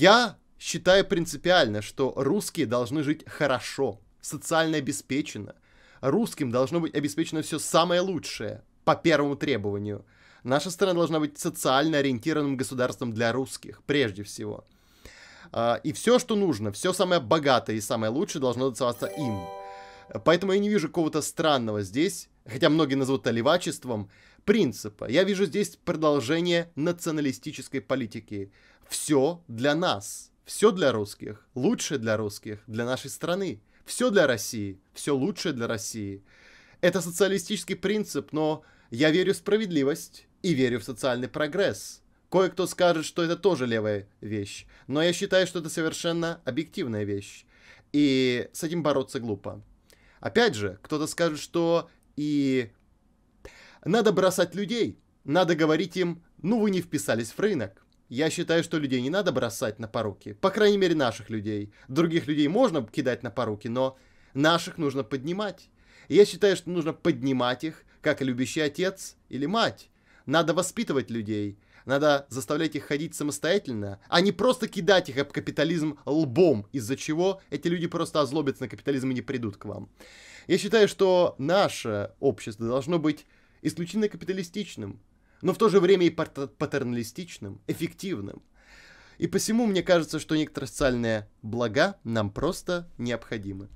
Я считаю принципиально, что русские должны жить хорошо, социально обеспеченно. Русским должно быть обеспечено все самое лучшее, по первому требованию. Наша страна должна быть социально ориентированным государством для русских, прежде всего. И все, что нужно, все самое богатое и самое лучшее должно доставаться им. Поэтому я не вижу какого-то странного здесь, хотя многие назовут это левачеством, принципа. Я вижу здесь продолжение националистической политики. Все для нас, все для русских, лучшее для русских, для нашей страны. Все для России, все лучшее для России. Это социалистический принцип, но я верю в справедливость и верю в социальный прогресс. Кое-кто скажет, что это тоже левая вещь, но я считаю, что это совершенно объективная вещь, и с этим бороться глупо. Опять же, кто-то скажет, что и надо бросать людей, надо говорить им, ну вы не вписались в рынок. Я считаю, что людей не надо бросать на поруки, по крайней мере наших людей. Других людей можно кидать на поруки, но наших нужно поднимать. И я считаю, что нужно поднимать их, как любящий отец или мать. Надо воспитывать людей. Надо заставлять их ходить самостоятельно, а не просто кидать их об капитализм лбом, из-за чего эти люди просто озлобятся на капитализм и не придут к вам. Я считаю, что наше общество должно быть исключительно капиталистичным, но в то же время и патерналистичным, эффективным. И посему мне кажется, что некоторые социальные блага нам просто необходимы.